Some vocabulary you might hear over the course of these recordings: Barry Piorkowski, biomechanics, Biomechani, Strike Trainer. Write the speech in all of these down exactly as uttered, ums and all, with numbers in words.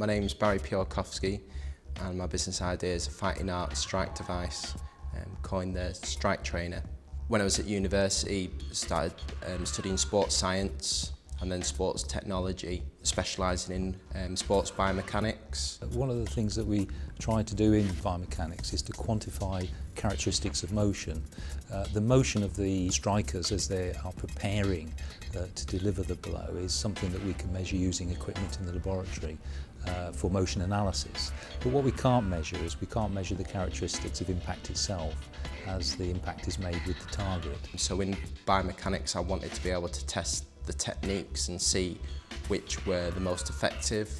My name is Barry Piorkowski and my business idea is a fighting art strike device, um, coined the Strike Trainer. When I was at university, I started um, studying sports science and then sports technology, specialising in um, sports biomechanics. One of the things that we try to do in biomechanics is to quantify characteristics of motion. Uh, the motion of the strikers as they are preparing uh, to deliver the blow is something that we can measure using equipment in the laboratory uh, for motion analysis. But what we can't measure is we can't measure the characteristics of impact itself, as the impact is made with the target. So in biomechanics, I wanted to be able to test the techniques and see which were the most effective,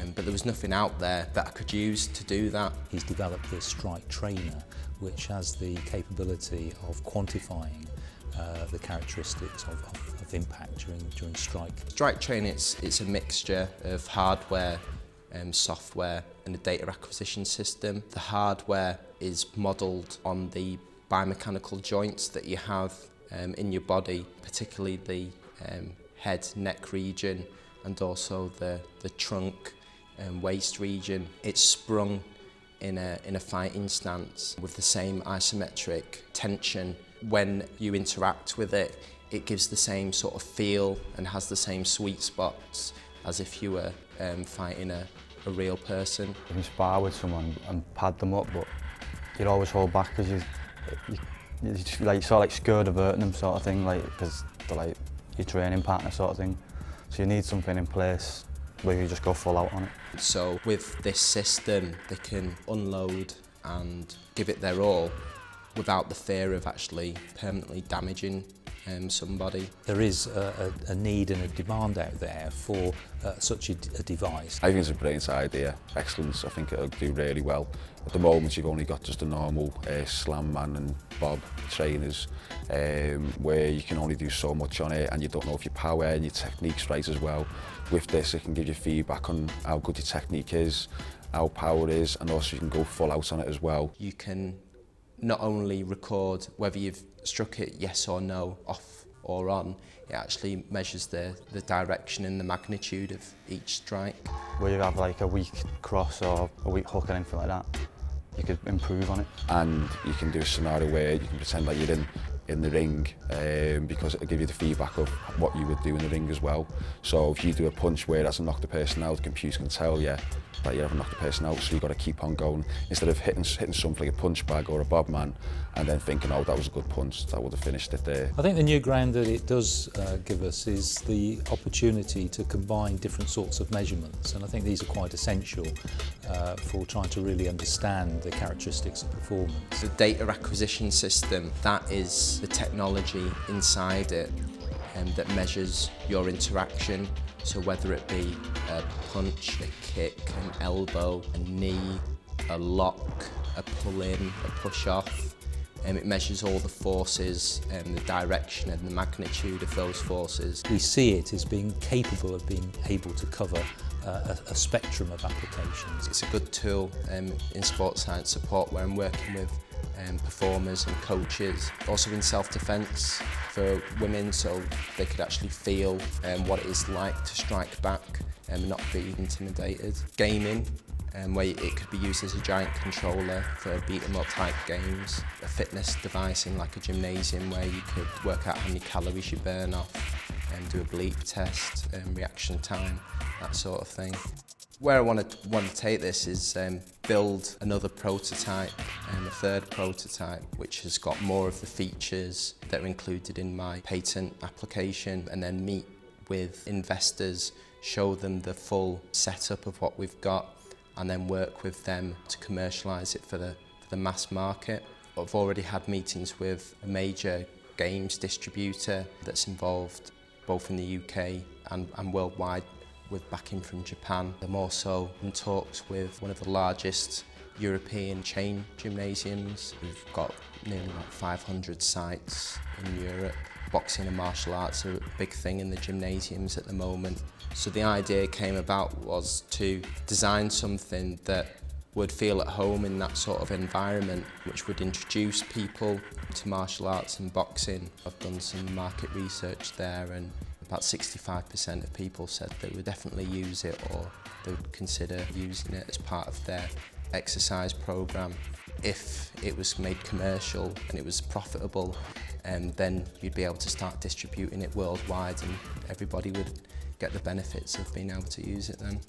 um, but there was nothing out there that I could use to do that. He's developed this Strike Trainer, which has the capability of quantifying uh, the characteristics of, of, of impact during, during strike. Strike Trainer, it's, it's a mixture of hardware, um, software and a data acquisition system. The hardware is modelled on the biomechanical joints that you have um, in your body, particularly the Um, head, neck region, and also the, the trunk and waist region. It's sprung in a, in a fighting stance with the same isometric tension. When you interact with it, it gives the same sort of feel and has the same sweet spots as if you were um, fighting a, a real person. You can spar with someone and pad them up, but you'd always hold back because you, you, you're just like, sort of like scared of hurting them, sort of thing, like, because they're like your training partner sort of thing. So you need something in place where you just go full out on it. So with this system, they can unload and give it their all without the fear of actually permanently damaging um, somebody. There is a, a, a need and a demand out there for uh, such a, a device. I think it's a brilliant idea, excellence. I think it'll do really well. At the moment you've only got just a normal uh, slam man and bob trainers um, where you can only do so much on it and you don't know if your power and your technique's right as well. With this it can give you feedback on how good your technique is, how power is, and also you can go full out on it as well. You can not only record whether you've struck it yes or no, off or on, it actually measures the, the direction and the magnitude of each strike. Where you have like a weak cross or a weak hook or anything like that, you could improve on it. And you can do a scenario where you can pretend like you're in, in the ring um, because it'll give you the feedback of what you would do in the ring as well. So if you do a punch where it hasn't knocked the person out, the computer can tell you that you haven't knocked the person out, so you've got to keep on going instead of hitting, hitting something like a punch bag or a bob man and then thinking, oh, that was a good punch, that would have finished it there. I think the new ground that it does uh, give us is the opportunity to combine different sorts of measurements, and I think these are quite essential uh, for trying to really understand the characteristics of performance. The data acquisition system, that is the technology inside it um, that measures your interaction. So whether it be a punch, a kick, an elbow, a knee, a lock, a pull-in, a push-off, um, it measures all the forces and the direction and the magnitude of those forces. We see it as being capable of being able to cover uh, a, a spectrum of applications. It's a good tool um, in sports science support when working with um, performers and coaches, also in self-defence for women, so they could actually feel um, what it is like to strike back and not be intimidated. Gaming, um, where it could be used as a giant controller for beat-em-up type games. A fitness device in like a gymnasium where you could work out how many calories you burn off and do a bleep test, um, reaction time, that sort of thing. Where I want to, want to take this is um, build another prototype, um, a third prototype, which has got more of the features that are included in my patent application, and then meet with investors, show them the full setup of what we've got, and then work with them to commercialise it for the, for the mass market. I've already had meetings with a major games distributor that's involved both in the U K and, and worldwide, with backing from Japan. I'm also in talks with one of the largest European chain gymnasiums. We've got nearly like five hundred sites in Europe. Boxing and martial arts are a big thing in the gymnasiums at the moment. So the idea came about was to design something that would feel at home in that sort of environment, which would introduce people to martial arts and boxing. I've done some market research there and About sixty-five percent of people said they would definitely use it or they would consider using it as part of their exercise program. If it was made commercial and it was profitable, um, then you'd be able to start distributing it worldwide and everybody would get the benefits of being able to use it then.